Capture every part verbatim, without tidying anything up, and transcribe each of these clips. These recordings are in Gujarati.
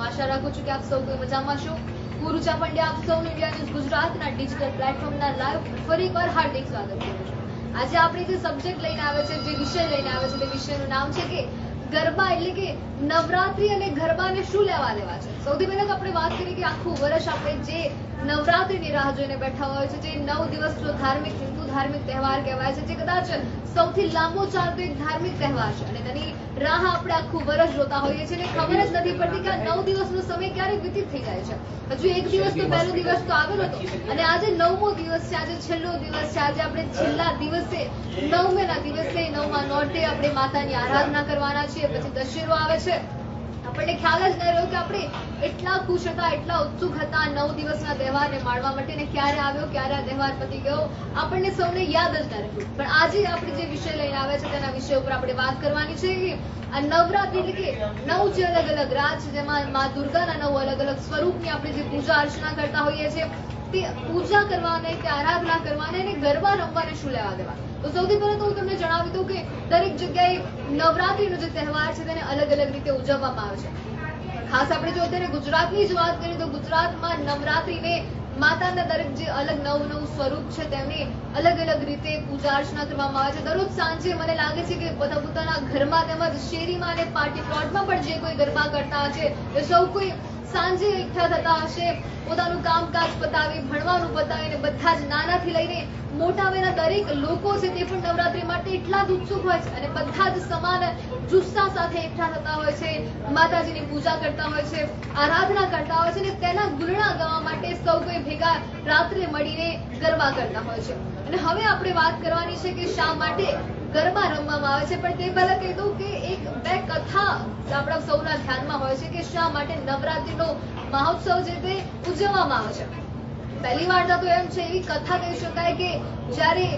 हूँ आशा राखू छू कि आप सब कोई मजा में छो। हूँ रुचा पंड्या, आप सब India News Gujarat digital platform live फरी एक बार हार्दिक स्वागत करूं छूं। आज आपणे जे सब्जेक्ट लईने आवे छे, जे विषय लईने आवे छे, ते विषयनुं नाम छे के गरबा एटले के नवरात्रि अने गरबाने शुं लेवा देवा छे। सौथी पहिला तो आपणे वात करीए के आखुं वर्ष आपणे जे नवरात्रिनी राह जोईने बेठा होय छे, जे नौ दिवस जो धार्मिक हिंदू धार्मिक तहेवार कहेवाय छे, जे कदाच सौथी लांबो चालतो एक धार्मिक तहेवार छे अने तेनी राह आपणे आखुं वर्ष जोता होईए छीए अने खबर ज नथी पडती के आ नौ दिवसनो समय क्यारे वीतित थई जाय छे। हजू एक दिवस तो पहेलो दिवस तो आवेलो हतो अने आज नवमो दिवस छे, आज छेल्लो दिवस छे। आज आपणे छेल्ला दिवसे नवमेना दिवसे नवमा नोरते आपणे मातानी आराधना करवाना छे, पछी दशेरो आवे छे। आपने ख्याल ज न रह्यो के आपणे एटला खुश हता, एटला उत्सुक हता नौ दिवसना तहेवारने माणवा माटे ने क्यारे आव्यो, क्यारे आ तहेवार पती गयो आपणे सौने याद ज न रह्यो। पण આજે આપણે જે વિષય લઈને આવ્યા છે તેના વિષય ઉપર આપણે વાત કરવાની છે કે આ નવરાત્રી એટલે કે નવ જે અલગ અલગ રાત છે જેમાં માં દુર્ગાના નવ અલગ અલગ સ્વરૂપની આપણે જે પૂજા અર્ચના કરતા હોઈએ છીએ તે પૂજા કરવાને, તે આરાધના કરવાને અને ગરબા રમવાને શું લેવા દેવા। તો સૌથી પહેલા તો હું તમને જણાવી દઉં કે દરેક જગ્યાએ નવરાત્રીનો જે તહેવાર છે તેને અલગ અલગ રીતે ઉજવવામાં આવે છે। ખાસ આપણે જો અત્યારે ગુજરાતની જ વાત કરીએ તો ગુજરાતમાં નવરાત્રીને માતાના દરેક જે અલગ નવ નવ સ્વરૂપ છે તેમને અલગ અલગ રીતે પૂજા અર્ચના કરવામાં આવે છે। દરરોજ સાંજે મને લાગે છે કે બધા પોતાના ઘરમાં તેમજ શેરીમાં અને પાર્ટી પ્લોટમાં પણ જે કોઈ ગરબા કરતા હશે એ સૌ કોઈ સાંજે એકઠા થતા હશે, પોતાનું કામકાજ પતાવી, ભણવાનું પતાવીને બધા જ નાનાથી લઈને મોટાવેના દરેક લોકો છે તે પણ નવરાત્રી માટે એટલા જ ઉત્સુક હોય છે અને બધા જ સમાન જુસ્સા સાથે એકઠા થતા હોય છે, માતાજીની પૂજા કરતા હોય છે, આરાધના કરતા હોય છે અને તેના ગુલણા ગાવા માટે સૌ કોઈ ભેગા રાત્રે મળીને ગરબા કરતા હોય છે। અને હવે આપણે વાત કરવાની છે કે શા માટે ગરબા રમવામાં આવે છે, પણ તે પહેલા કહી દઉં કે એક બે કથા આપણા સૌના ધ્યાનમાં હોય છે કે શા માટે નવરાત્રીનો મહોત્સવ જે તે ઉજવવામાં આવે છે। પહેલી વાર્તા તો એમ છે, એવી કથા કહી શકાય કે જ્યારે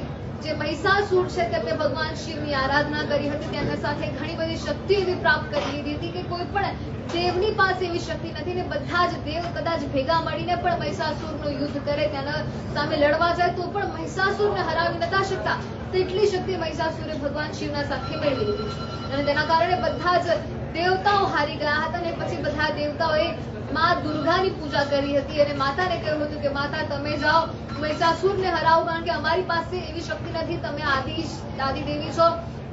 જે મહિષાસુર છે તેમણે ભગવાન શિવની આરાધના કરી હતી, તેમના સાથે ઘણી બધી શક્તિ એવી પ્રાપ્ત કરી લીધી હતી કે કોઈ પણ દેવની પાસે એવી શક્તિ નથી ને બધા જ દેવ કદાચ ભેગા મળીને પણ મહિષાસુરનું યુદ્ધ કરે, તેના સામે લડવા જાય તો પણ મહિષાસુરને હરાવી નતા શકતા। એટલી શક્તિ મહિષાસુરે ભગવાન શિવના સાથે મેળવી લીધી અને તેના કારણે બધા જ દેવતાઓ હારી ગયા હતા અને પછી બધા દેવતાઓએ માં દુર્ગાની પૂજા કરી હતી અને માતાને કહ્યું હતું કે માતા તમે જાઓ મહિષાસુરને હરાવો, કારણ કે અમારી પાસે એવી શક્તિ નથી, તમે આદિ આદિદેવી છો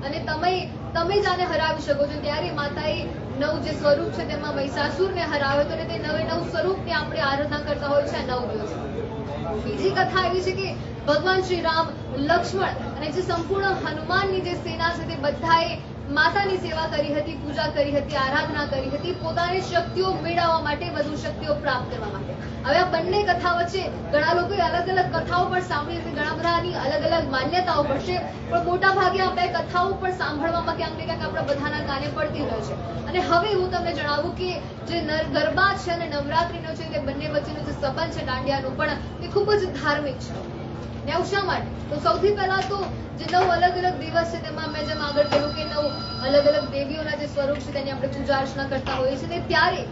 અને તમે તમે જ આને હરાવી શકો છો। ત્યારે માતાએ નવ જે સ્વરૂપ છે તેમાં મહિષાસુરને હરાવ્યો હતો અને તે નવે નવ સ્વરૂપની આપણે આરાધના કરતા હોય છે નવ દિવસ। બીજી કથા એવી છે કે ભગવાન શ્રી રામ, લક્ષ્મણ અને જે સંપૂર્ણ હનુમાનની જે સેના છે તે બધાએ માતાની સેવા કરી હતી, પૂજા કરી હતી, આરાધના કરી હતી પોતાની શક્તિઓ મેળવવા માટે, વધુ શક્તિઓ પ્રાપ્ત કરવા માટે। હવે આ બંને કથા વચ્ચે ઘણા લોકોએ અલગ અલગ કથાઓ પણ સાંભળી હતી, ઘણા બધાની અલગ અલગ માન્યતાઓ પણ છે, પણ મોટા ભાગે આ બે કથાઓ પણ સાંભળવામાં ક્યાંક ને ક્યાંક આપણા બધાના કાને પડતી રહે છે। અને હવે હું તમને જણાવું કે જે ગરબા છે અને નવરાત્રીનો છે તે બંને વચ્ચેનો જે સંબંધ છે દાંડિયાનો પણ તે ખૂબ જ ધાર્મિક છે। એવું શા માટે? તો સૌથી પહેલા તો જે નવ અલગ અલગ દિવસ છે તેમાં મેં જેમ આગળ કહ્યું કે નવ અલગ અલગ દેવીઓના જે સ્વરૂપ છે તેની આપણે પૂજા અર્ચના કરતા હોઈએ છીએ। ત્યારે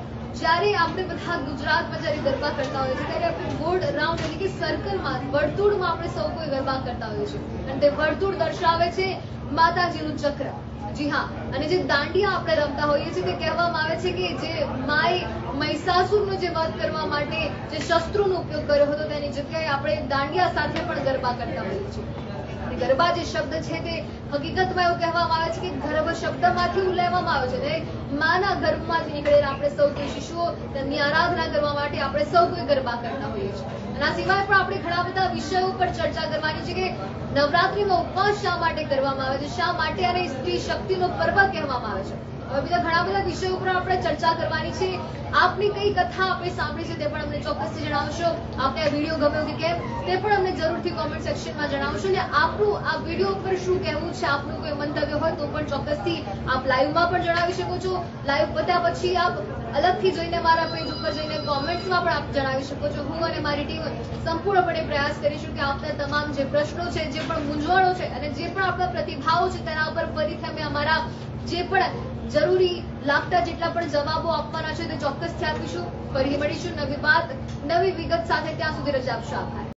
જ્યારે આપણે બધા ગુજરાતમાં જ્યારે ગરબા કરતા હોઈએ છીએ ત્યારે આપણે ગોળ રાઉન્ડ એટલે કે સર્કલમાં, વર્તુળમાં આપણે સૌ કોઈ ગરબા કરતા હોઈએ છીએ અને તે વર્તુળ દર્શાવે છે માતાજીનું ચક્ર। જી હા, અને જે દાંડિયા આપણે રમતા હોઈએ છીએ તે કહેવામાં આવે છે કે જે માય મહિષાસુરનો જે વધ કરવા માટે જે શસ્ત્રોનો ઉપયોગ કર્યો હતો તેની જગ્યાએ આપણે દાંડિયા સાથે પણ ગરબા કરતા હોઈએ છીએ। ગરબા જે શબ્દ છે તે હકીકતમાં એવું કહેવામાં આવે છે કે ગર્ભ શબ્દમાંથી લેવામાં આવે છે અને માના ગર્ભમાંથી નીકળેલા આપણે સૌ કોઈ શિશુઓ તેમની આરાધના કરવા માટે આપણે સૌ કોઈ ગરબા કરતા હોઈએ છીએ। અને આ સિવાય પણ આપણે ઘણા બધા વિષયો પર ચર્ચા કરવાની છે કે નવરાત્રીમાં ઉપવાસ શા માટે કરવામાં આવે છે, શા માટે આને સ્ત્રી શક્તિનો પર્વ કહેવામાં આવે છે। હવે બીજા ઘણા બધા વિષયો ઉપર આપણે ચર્ચા કરવાની છે। આપની કઈ કથા આપણે સાંભળી છે તે પણ અમને ચોક્કસથી જણાવશો, આપને આ વિડીયો ગમ્યો કે કેમ તે પણ અમને જરૂરથી કોમેન્ટ સેક્શનમાં જણાવશો ને આપણું આ વિડીયો ઉપર શું કહેવું છે, આપનું કોઈ મંતવ્ય હોય તો પણ ચોક્કસથી આપ લાઈવમાં પણ જણાવી શકો છો। લાઈવ પત્યા પછી આપ અલગથી જોઈને મારા પેજ ઉપર જઈને કોમેન્ટ્સમાં પણ આપ જણાવી શકો છો। હું અને મારી ટીમ સંપૂર્ણપણે પ્રયાસ કરીશું કે આપના તમામ જે પ્રશ્નો છે, જે પણ મૂંઝવણો છે અને જે પણ આપણા પ્રતિભાવો છે તેના ઉપર ફરીથી અમે અમારા જે પણ જરૂરી લાગતા જેટલા પણ જવાબો આપવાના છે તે ચોક્કસથી આપીશું। ફરી મળીશું નવી વાત નવી વિગત સાથે, ત્યાં સુધી રજા આપશો, આભાર।